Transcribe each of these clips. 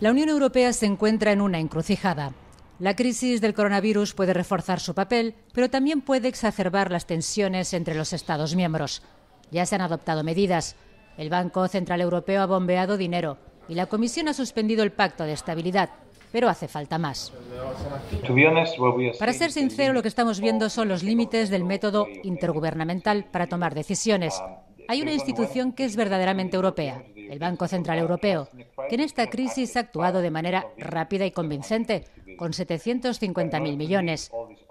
La Unión Europea se encuentra en una encrucijada. La crisis del coronavirus puede reforzar su papel, pero también puede exacerbar las tensiones entre los Estados miembros. Ya se han adoptado medidas. El Banco Central Europeo ha bombeado dinero y la Comisión ha suspendido el Pacto de Estabilidad, pero hace falta más. Para ser sincero, lo que estamos viendo son los límites del método intergubernamental para tomar decisiones. Hay una institución que es verdaderamente europea, el Banco Central Europeo, que en esta crisis ha actuado de manera rápida y convincente, con 750.000 millones.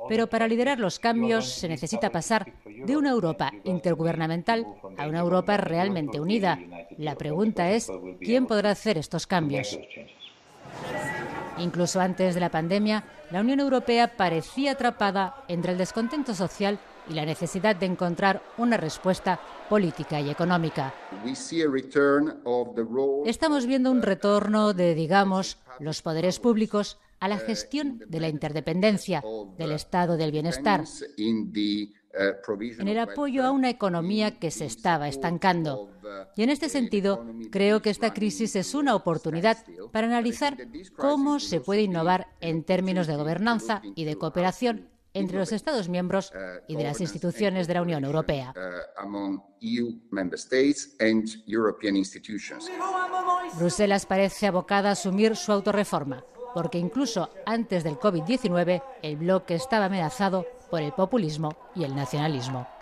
Pero para liderar los cambios se necesita pasar de una Europa intergubernamental a una Europa realmente unida. La pregunta es, ¿quién podrá hacer estos cambios? Incluso antes de la pandemia, la Unión Europea parecía atrapada entre el descontento social y la necesidad de encontrar una respuesta política y económica. Estamos viendo un retorno de, digamos, los poderes públicos a la gestión de la interdependencia, del estado del bienestar, en el apoyo a una economía que se estaba estancando. Y en este sentido, creo que esta crisis es una oportunidad para analizar cómo se puede innovar en términos de gobernanza y de cooperación entre los Estados miembros y de las instituciones de la Unión Europea. Bruselas parece abocada a asumir su autorreforma, porque incluso antes del COVID-19 el bloque estaba amenazado por el populismo y el nacionalismo.